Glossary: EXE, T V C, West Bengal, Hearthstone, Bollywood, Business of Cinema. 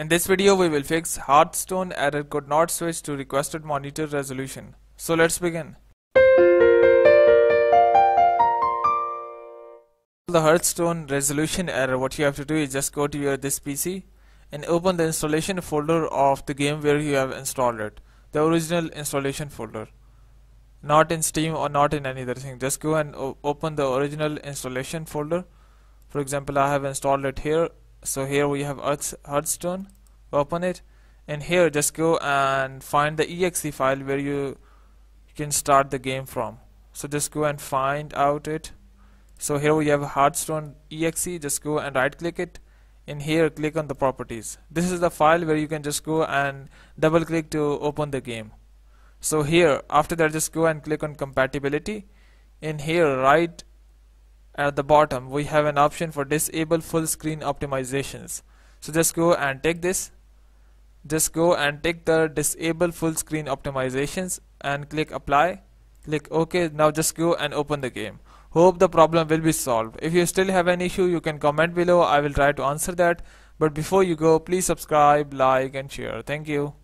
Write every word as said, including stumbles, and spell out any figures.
In this video we will fix Hearthstone error could not switch to requested monitor resolution. So let's begin. The Hearthstone resolution error, what you have to do is just go to your this P C and open the installation folder of the game where you have installed it. The original installation folder. Not in Steam or not in any other thing. Just go and open the original installation folder. For example, I have installed it here. So here we have Hearthstone, open it, and here just go and find the E X E file where you can start the game from. So just go and find out it. So here we have Hearthstone E X E, just go and right click it, and here click on the properties. This is the file where you can just go and double click to open the game. So here, after that just go and click on compatibility, and here right at the bottom we have an option for disable full screen optimizations. So just go and take this, just go and take the disable full screen optimizations and click apply, click OK. Now just go and open the game. Hope the problem will be solved. If you still have an issue, you can comment below. I will try to answer that. But before you go, please subscribe, like and share. Thank you.